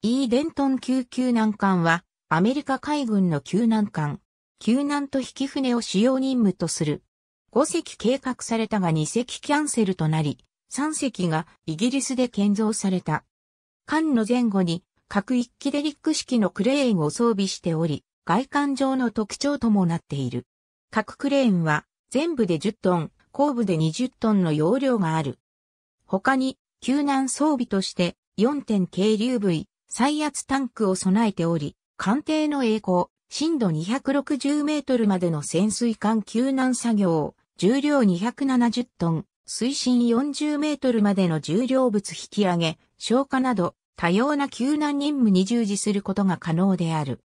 E デントン級救難艦は、アメリカ海軍の救難艦、救難と引き船を主要任務とする。5隻計画されたが2隻キャンセルとなり、3隻がイギリスで建造された。艦の前後に各1機でリック式のクレーンを装備しており、外観上の特徴ともなっている。各クレーンは全部で10トン、後部で20トンの容量がある。他に救難装備として4点軽流ブイ、載圧タンクを備えており、艦艇の曳航、深度260メートルまでの潜水艦救難作業、重量270トン、水深40メートルまでの重量物引き上げ、消火など多様な救難任務に従事することが可能である。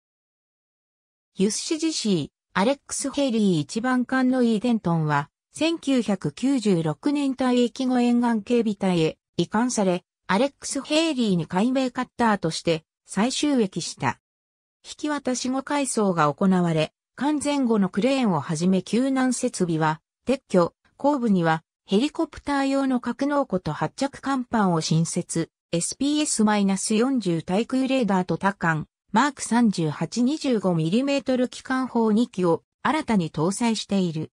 USCGC、アレックス・ヘイリー1番艦のE・デントンは、1996年退役後沿岸警備隊へ移管され、アレックス・ヘイリーに改名カッターとして再就役した。引き渡し後改装が行われ、艦前後のクレーンをはじめ救難設備は撤去、後部にはヘリコプター用の格納庫と発着甲板を新設、SPS-40 対空レーダーとTACAN、マーク38 25mm 機関砲2機を新たに搭載している。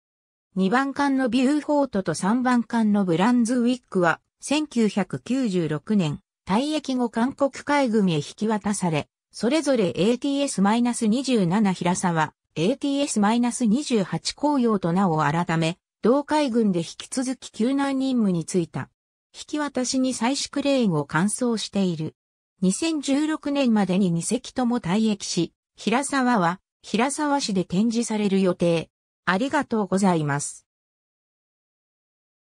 2番艦のビューフォートと3番艦のブランズウィックは1996年、退役後韓国海軍へ引き渡され、それぞれ ATS-27 平沢、ATS-28 紅葉と名を改め、同海軍で引き続き救難任務に就いた。引き渡しに際しクレーンを換装している。2016年までに2隻とも退役し、平沢は平沢市で展示される予定。ありがとうございます。